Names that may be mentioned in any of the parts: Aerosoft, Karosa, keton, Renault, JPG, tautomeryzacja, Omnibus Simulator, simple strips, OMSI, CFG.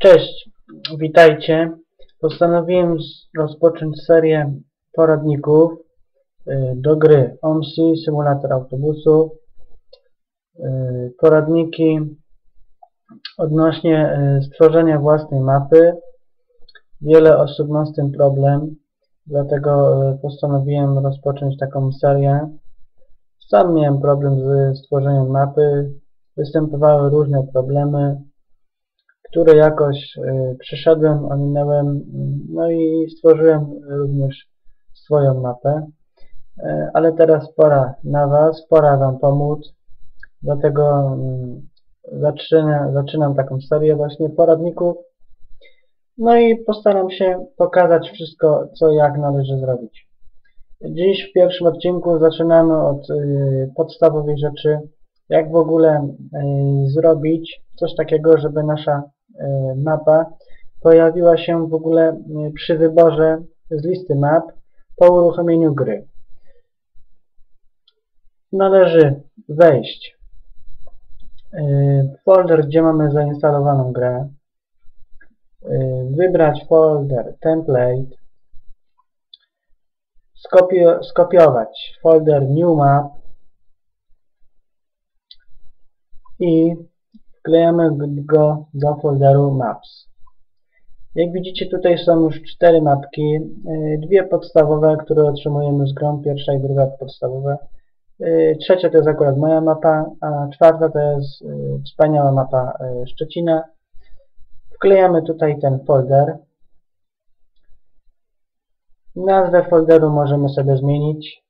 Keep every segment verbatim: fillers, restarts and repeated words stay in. Cześć, witajcie. Postanowiłem rozpocząć serię poradników do gry O M S I Simulator autobusu. Poradniki odnośnie stworzenia własnej mapy. Wiele osób ma z tym problem, dlatego postanowiłem rozpocząć taką serię. Sam miałem problem ze stworzeniem mapy. Występowały różne problemy, które jakoś y, przeszedłem, ominąłem, no i stworzyłem również swoją mapę. Y, ale teraz pora na Was, pora Wam pomóc, dlatego y, zaczynam, zaczynam taką serię właśnie poradników. No i postaram się pokazać wszystko, co jak należy zrobić. Dziś w pierwszym odcinku zaczynamy od y, podstawowej rzeczy, jak w ogóle y, zrobić coś takiego, żeby nasza mapa pojawiła się w ogóle przy wyborze z listy map po uruchomieniu gry. Należy wejść w folder, gdzie mamy zainstalowaną grę, wybrać folder template, skopiować folder new map i wklejamy go do folderu Maps. Jak widzicie, tutaj są już cztery mapki, dwie podstawowe, które otrzymujemy z grą, pierwsza i druga podstawowe. Trzecia to jest akurat moja mapa, a czwarta to jest wspaniała mapa Szczecina. Wklejamy tutaj ten folder. Nazwę folderu możemy sobie zmienić.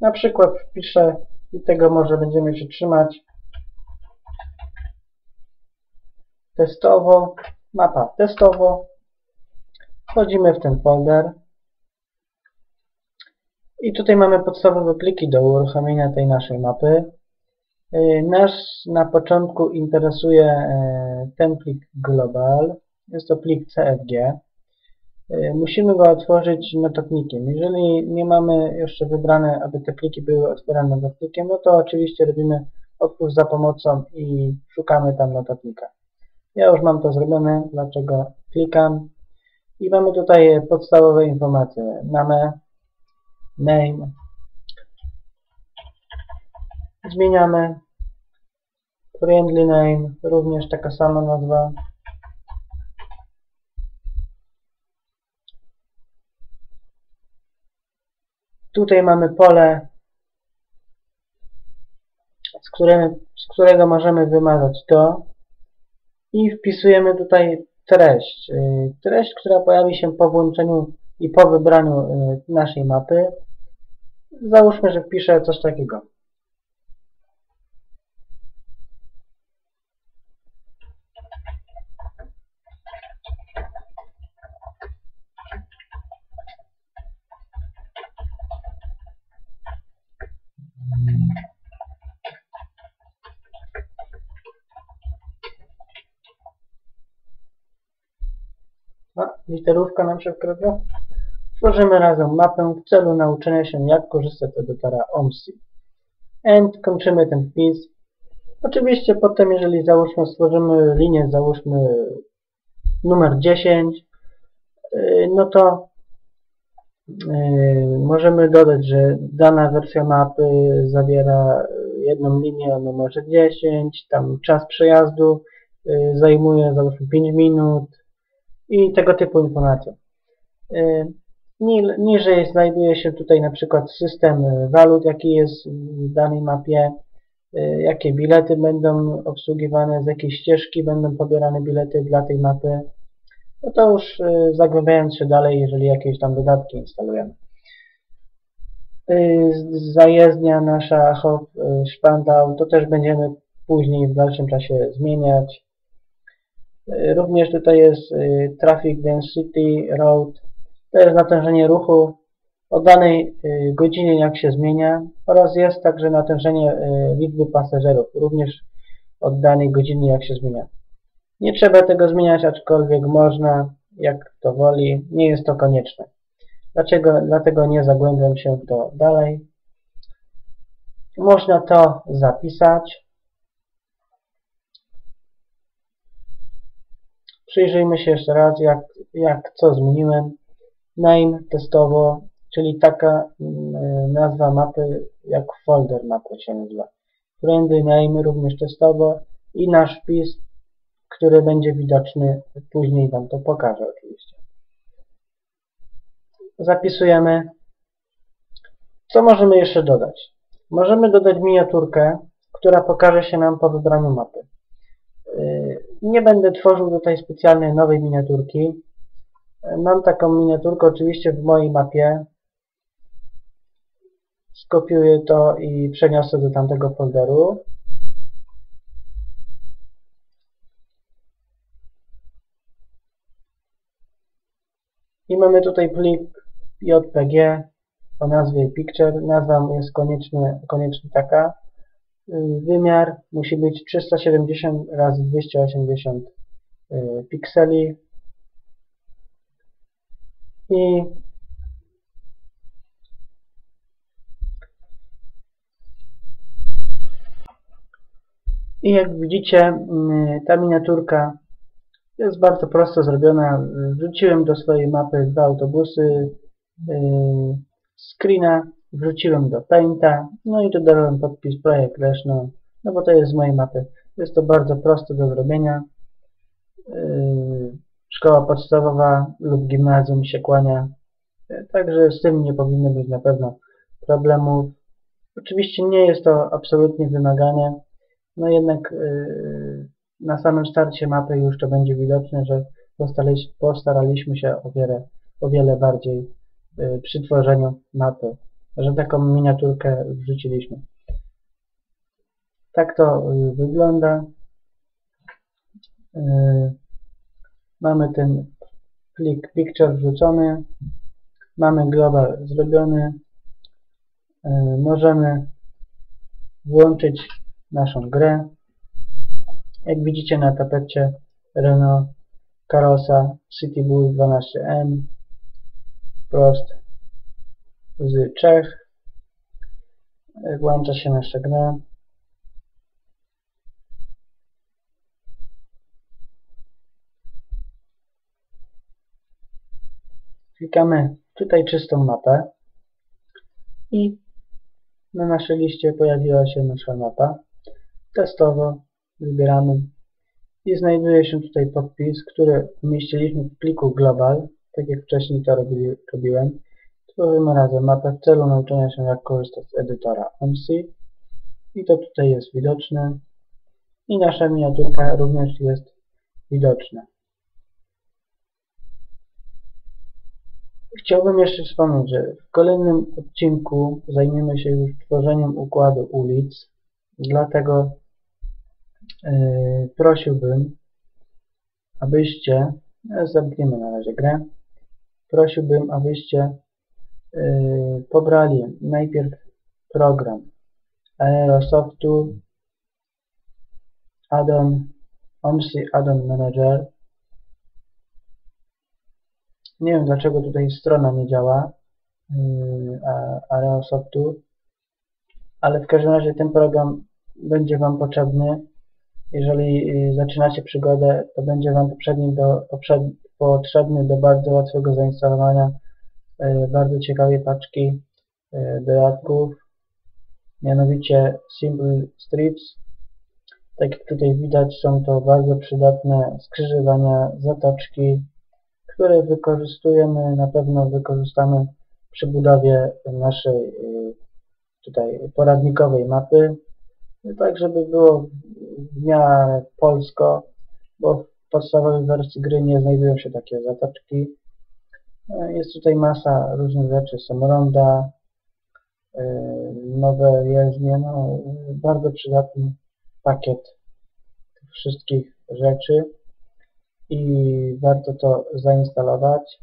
Na przykład wpiszę, i tego może będziemy się trzymać, testowo, mapa testowo, wchodzimy w ten folder i tutaj mamy podstawowe pliki do uruchomienia tej naszej mapy. Nas na początku interesuje ten plik global, jest to plik C F G. Musimy go otworzyć notatnikiem. Jeżeli nie mamy jeszcze wybrane, aby te pliki były otwierane notatnikiem, no to oczywiście robimy otwórz za pomocą i szukamy tam notatnika. Ja już mam to zrobione, dlaczego klikam i mamy tutaj podstawowe informacje. Mamy name, zmieniamy friendly name, również taka sama nazwa. Tutaj mamy pole, z którego, z którego możemy wymazać to. I wpisujemy tutaj treść. Treść, która pojawi się po włączeniu i po wybraniu naszej mapy. Załóżmy, że wpiszę coś takiego. Literówka nam się wkradła. Tworzymy razem mapę w celu nauczenia się, jak korzystać z edytora O M S I. End, kończymy ten wpis. Oczywiście potem, jeżeli załóżmy, stworzymy linię, załóżmy numer dziesięć, no to możemy dodać, że dana wersja mapy zawiera jedną linię o numerze dziesięć, tam czas przejazdu zajmuje załóżmy pięć minut, i tego typu informacje. Niżej znajduje się tutaj na przykład system walut, jaki jest w danej mapie, jakie bilety będą obsługiwane, z jakiej ścieżki będą pobierane bilety dla tej mapy. No to już zagłębiając się dalej, jeżeli jakieś tam dodatki instalujemy. Zajezdnia nasza, hop, szpandał, to też będziemy później w dalszym czasie zmieniać. Również tutaj jest Traffic Density Road, to jest natężenie ruchu o danej godzinie, jak się zmienia, oraz jest także natężenie liczby pasażerów, również od danej godziny, jak się zmienia. Nie trzeba tego zmieniać, aczkolwiek można, jak kto woli, nie jest to konieczne. Dlaczego? Dlatego nie zagłębiam się w to dalej. Można to zapisać. Przyjrzyjmy się jeszcze raz, jak, jak co zmieniłem. Name testowo, czyli taka nazwa mapy, jak folder mapy się nazywa. Trendy name również testowo i nasz wpis, który będzie widoczny, później Wam to pokażę oczywiście. Zapisujemy. Co możemy jeszcze dodać? Możemy dodać miniaturkę, która pokaże się nam po wybraniu mapy. Nie będę tworzył tutaj specjalnej nowej miniaturki. Mam taką miniaturkę oczywiście w mojej mapie. Skopiuję to i przeniosę do tamtego folderu. I mamy tutaj plik J P G o nazwie Picture. Nazwa jest koniecznie, koniecznie taka. Wymiar musi być trzysta siedemdziesiąt razy dwieście osiemdziesiąt pikseli. I I jak widzicie, ta miniaturka jest bardzo prosto zrobiona. Wrzuciłem do swojej mapy dwa autobusy, screena, wrzuciłem do Painta, no i dodałem podpis projekt Leszno, no bo to jest z mojej mapy. Jest to bardzo proste do zrobienia. Szkoła podstawowa lub gimnazjum się kłania. Także z tym nie powinno być na pewno problemów. Oczywiście nie jest to absolutnie wymagane. No jednak yy, na samym starcie mapy już to będzie widoczne, że postaraliśmy się o wiele, o wiele bardziej yy, przy tworzeniu mapy, że taką miniaturkę wrzuciliśmy. Tak to yy, wygląda. Yy, mamy ten plik picture wrzucony, mamy global zrobiony, yy, możemy włączyć naszą grę. Jak widzicie, na tapecie Renault Karosa City Bull dwanaście M prost z Czech. Włącza się nasza gra. Klikamy tutaj czystą mapę i na naszej liście pojawiła się nasza mapa. Testowo wybieramy i znajduje się tutaj podpis, który umieściliśmy w pliku global, tak jak wcześniej to robili, robiłem. Tworzymy razem mapę w celu nauczenia się, jak korzystać z edytora O M S I i to tutaj jest widoczne i nasza miniaturka również jest widoczna. Chciałbym jeszcze wspomnieć, że w kolejnym odcinku zajmiemy się już tworzeniem układu ulic, dlatego Yy, prosiłbym, abyście, zamkniemy na razie grę, prosiłbym, abyście yy, pobrali najpierw program Aerosoftu, add-on, O M S I add-on manager. Nie wiem, dlaczego tutaj strona nie działa yy, a, Aerosoftu, ale w każdym razie ten program będzie Wam potrzebny. Jeżeli zaczynacie przygodę, to będzie Wam do, poprzed, potrzebny do bardzo łatwego zainstalowania y, bardzo ciekawej paczki y, dodatków, mianowicie simple strips. Tak jak tutaj widać, są to bardzo przydatne skrzyżowania, zatoczki, które wykorzystujemy, na pewno wykorzystamy przy budowie naszej y, tutaj poradnikowej mapy, tak żeby było w miarę polsko, bo w podstawowej wersji gry nie znajdują się takie zatoczki. Jest tutaj masa różnych rzeczy, są ronda, nowe jezdnie, no, bardzo przydatny pakiet tych wszystkich rzeczy i warto to zainstalować.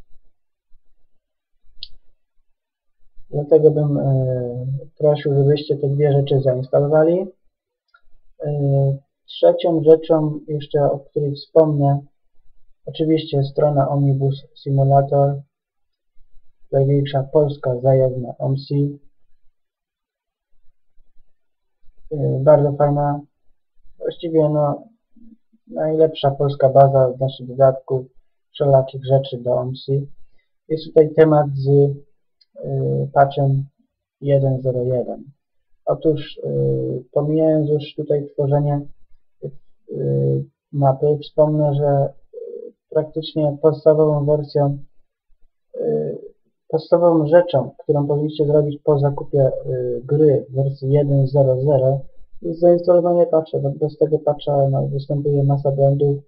Dlatego bym prosił, żebyście te dwie rzeczy zainstalowali. Trzecią rzeczą jeszcze, o której wspomnę, oczywiście strona Omnibus Simulator, największa polska zajezdnia O M S I. Bardzo fajna, właściwie no, najlepsza polska baza odnośnie dodatków, wszelakich rzeczy do O M S I. Jest tutaj temat z y, patchem jeden zero jeden. Otóż y, pomijając już tutaj tworzenie y, mapy, wspomnę, że y, praktycznie podstawową wersją, y, podstawową rzeczą, którą powinniście zrobić po zakupie y, gry w wersji jeden zero zero, jest zainstalowanie patcha. Bez tego patcha no, występuje masa błędów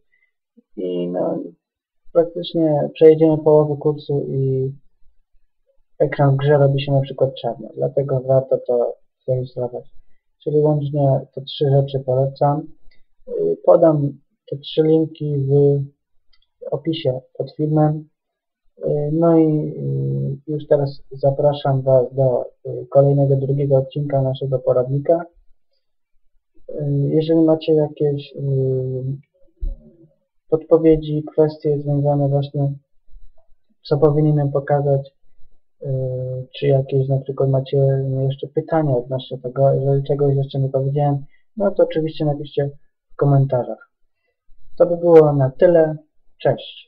i no, praktycznie przejedziemy połowę kursu i ekran w grze robi się na przykład czarny. Dlatego warto to zainstalować. Czyli łącznie te trzy rzeczy polecam. Podam te trzy linki w opisie pod filmem. No i już teraz zapraszam Was do kolejnego, drugiego odcinka naszego poradnika. Jeżeli macie jakieś podpowiedzi, kwestie związane właśnie, co powinienem pokazać, czy jakieś na przykład macie jeszcze pytania odnośnie tego, jeżeli czegoś jeszcze nie powiedziałem, no to oczywiście napiszcie w komentarzach. To by było na tyle. Cześć!